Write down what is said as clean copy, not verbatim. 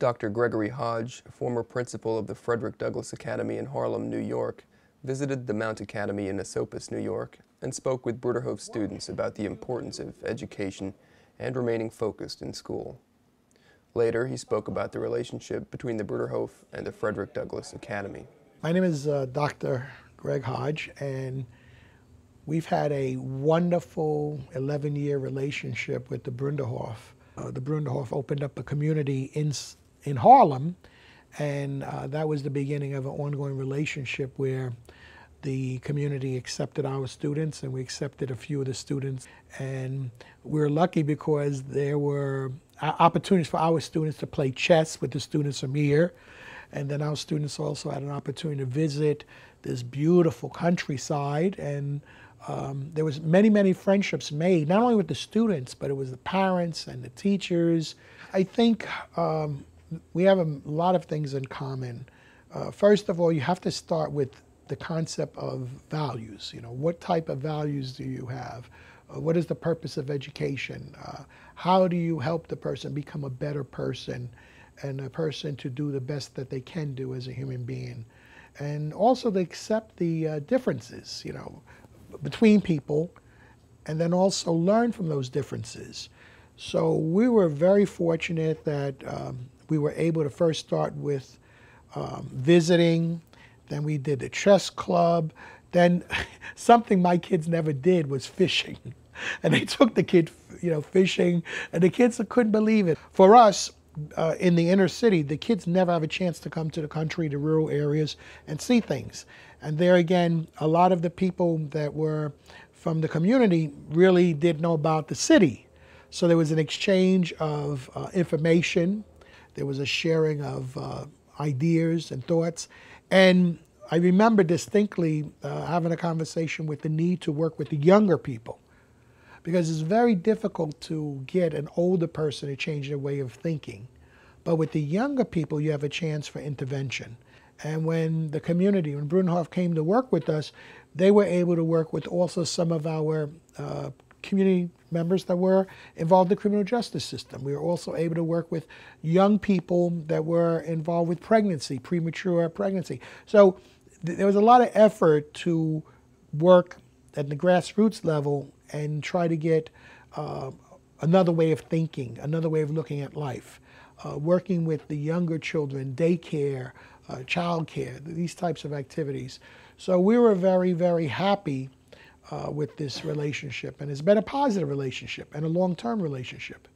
Dr. Gregory Hodge, former principal of the Frederick Douglass Academy in Harlem, New York, visited the Mount Academy in Esopus, New York, and spoke with Bruderhof students about the importance of education and remaining focused in school. Later, he spoke about the relationship between the Bruderhof and the Frederick Douglass Academy. My name is Dr. Greg Hodge, and we've had a wonderful 11-year relationship with the Bruderhof. The Bruderhof opened up a community in Harlem, and that was the beginning of an ongoing relationship where the community accepted our students, and we accepted a few of the students. And we were lucky because there were opportunities for our students to play chess with the students from here, and then our students also had an opportunity to visit this beautiful countryside. And there was many friendships made, not only with the students, but it was the parents and the teachers. I think we have a lot of things in common. First of all, you have to start with the concept of values. You know, what type of values do you have? What is the purpose of education? How do you help the person become a better person, and a person to do the best that they can do as a human being? And also to accept the differences, you know, between people, and then also learn from those differences. So we were very fortunate that we were able to first start with visiting, then we did the chess club, then something my kids never did was fishing. And they took the kid, you know, fishing, and the kids couldn't believe it. For us, in the inner city, the kids never have a chance to come to the country, the rural areas, and see things. And there again, a lot of the people that were from the community really didn't know about the city. So there was an exchange of information, there was a sharing of ideas and thoughts. And I remember distinctly having a conversation with the need to work with the younger people, because it's very difficult to get an older person to change their way of thinking. But with the younger people, you have a chance for intervention. And when the community, when Bruderhof came to work with us, they were able to work with also some of our community members that were involved in the criminal justice system. We were also able to work with young people that were involved with pregnancy, premature pregnancy. So there was a lot of effort to work at the grassroots level and try to get another way of thinking, another way of looking at life. Working with the younger children, daycare, childcare, these types of activities. So we were very happy with this relationship, and it's been a positive relationship and a long-term relationship.